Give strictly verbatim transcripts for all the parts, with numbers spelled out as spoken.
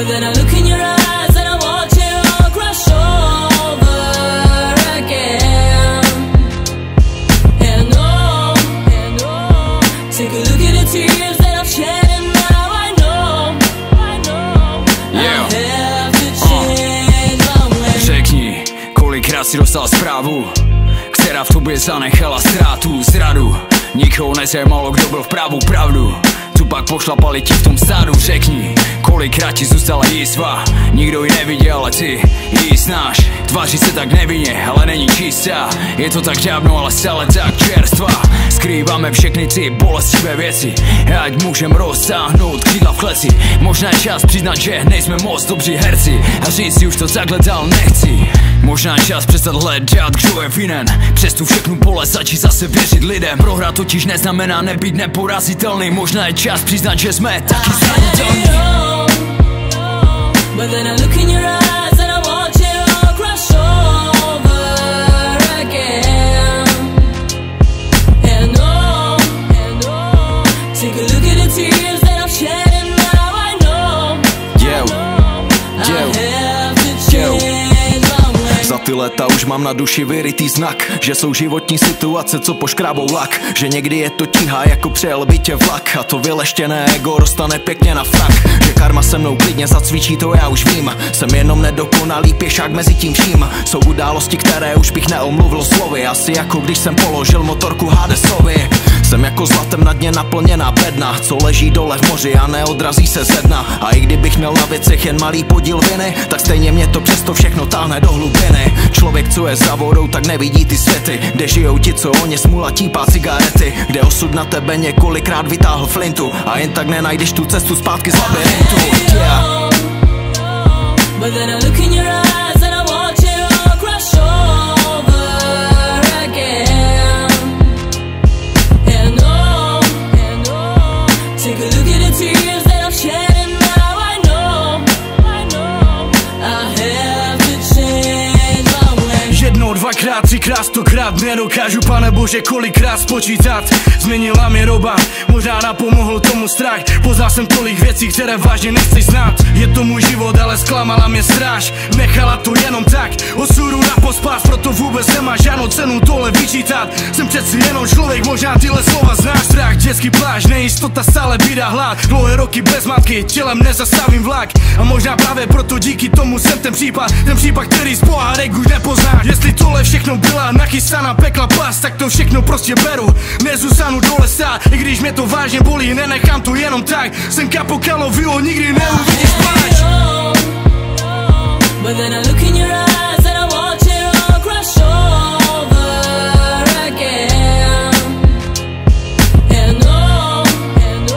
But then I look in your eyes and I watch it all crash over again. And oh, and oh, take a look at the tears that I've shed, and now I know, I know, yeah. I have to change uh. my way. Řekni, kolikrát si dostal zprávu, která v tobě zanechala ztrátu, zradu. Nikoho nezajímalo, kdo byl v právu, pravdu tu pak pošlapali ti v tom stádu. Řekni, kolikrát ti zůstala jízva, nikdo ji neviděl, ale ty ji znáš. Tváří se tak nevinně, ale není čistá. Je to tak dávno, ale stále tak čerstvá. Skrýváme všechny ty bolestivé věci, ať můžem roztáhnout křídla v kleci. Možná je čas přiznat, že nejsme moc dobří herci a říct si už to takhle dál nechci. Možná je čas přestat hledat, kdo je vinen, přes tu všechnu bolest začít zase věřit lidem. Prohra totiž neznamená nebýt neporazitelný. Možná je čas přiznat, že jsme taky zranitelní. Ty leta už mám na duši vyrytý znak, že jsou životní situace, co poškrábou lak, že někdy je to tíha, jako přejel by tě vlak, a to vyleštěné ego dostane pěkně na frak. Že karma se mnou klidně zacvičí, to já už vím, jsem jenom nedokonalý pěšák mezi tím vším. Jsou události, které už bych neomluvil slovy, asi jako když jsem položil motorku Hadesovi. Jsem jako zlatem na dně naplněná bedna, co leží dole v moři a neodrazí se ze dna. A i kdybych měl na věcech jen malý podíl viny, tak stejně mě to přesto všechno táhne do hlubiny. Člověk, co je za vodou, tak nevidí ty světy, kde žijou ti, co o ně smula típá cigarety, kde osud na tebe několikrát vytáhl flintu a jen tak nenajdeš tu cestu zpátky z labirintu. Yeah. Dvakrát, třikrát, stokrát nedokážu, pane bože, kolikrát spočítat. Změnila mě roba, možná napomohl tomu strach. Poznal jsem tolik věcí, které vážně nechci znát. Je to můj život, ale zklamala mě stráž, nechala to jenom tak osudu na pospas, proto vůbec nemá žádnou cenu tohle vyčítat. Jsem přeci jenom člověk, možná tyhle slova znáš. Strach, dětský pláž, nejistota, stále bída, hlad. Dlouhé roky bez matky, tělem nezastavím vlak. A možná právě proto díky tomu jsem ten případ, ten případ, který z pohádek už nepoznáš. Jestli tohle všechno byla nachystaná pekla past, tak to všechno prostě beru, nezůstanu dole stát. I když mě to vážně bolí, nenechám to jenom tak. Jsem Capo Calovio, nikdy neuvidíš pláč. But then I look in your eyes and I watch it all crash over again. And oh, and oh,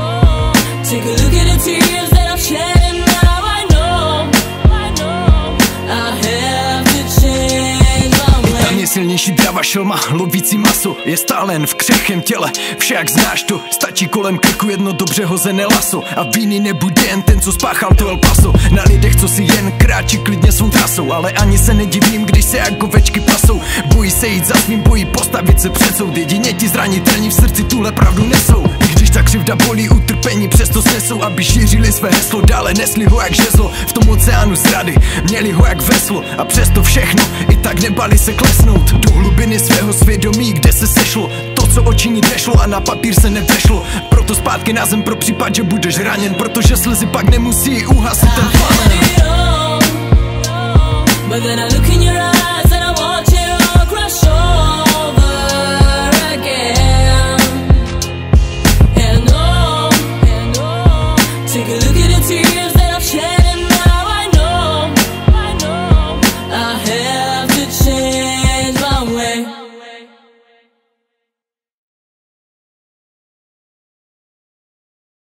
take a look at the tears that I've shed. Silnější drava šelma, lovící maso je stále jen v křehkém těle, však znáš to. Stačí kolem krku jedno dobře hozené laso a víny nebude jen ten, co spáchal to El Paso. Na lidech, co si jen kráčí klidně svou trasou, ale ani se nedivím, když se jako večky pasou. Bojí se jít za svým, bojí postavit se před soud. Jedině ti zranitelní v srdci tuhle pravdu nesou. Ta křivda bolí, utrpení přesto snesou, aby šířili své heslo, dále nesli ho jak žezlo. V tom oceánu zrady měli ho jak veslo a přesto všechno i tak nebali se klesnout do hlubiny svého svědomí, kde se sešlo to, co očinit nešlo a na papír se nevešlo. Proto zpátky na zem pro případ, že budeš raněn, protože slzy pak nemusí uhasit ten plamen.